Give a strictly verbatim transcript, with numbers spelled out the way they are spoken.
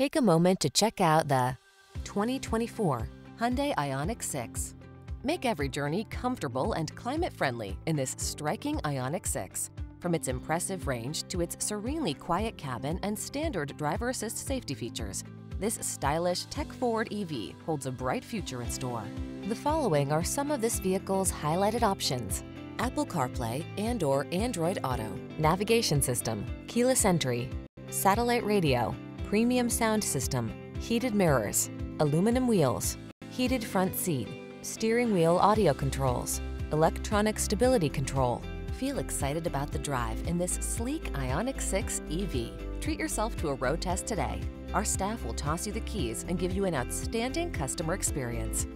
Take a moment to check out the twenty twenty-four Hyundai IONIQ six. Make every journey comfortable and climate-friendly in this striking IONIQ six. From its impressive range to its serenely quiet cabin and standard driver-assist safety features, this stylish, tech-forward E V holds a bright future in store. The following are some of this vehicle's highlighted options: Apple CarPlay and or Android Auto, navigation system, keyless entry, satellite radio, premium sound system, heated mirrors, aluminum wheels, heated front seat, steering wheel audio controls, electronic stability control. Feel excited about the drive in this sleek IONIQ six E V. Treat yourself to a road test today. Our staff will toss you the keys and give you an outstanding customer experience.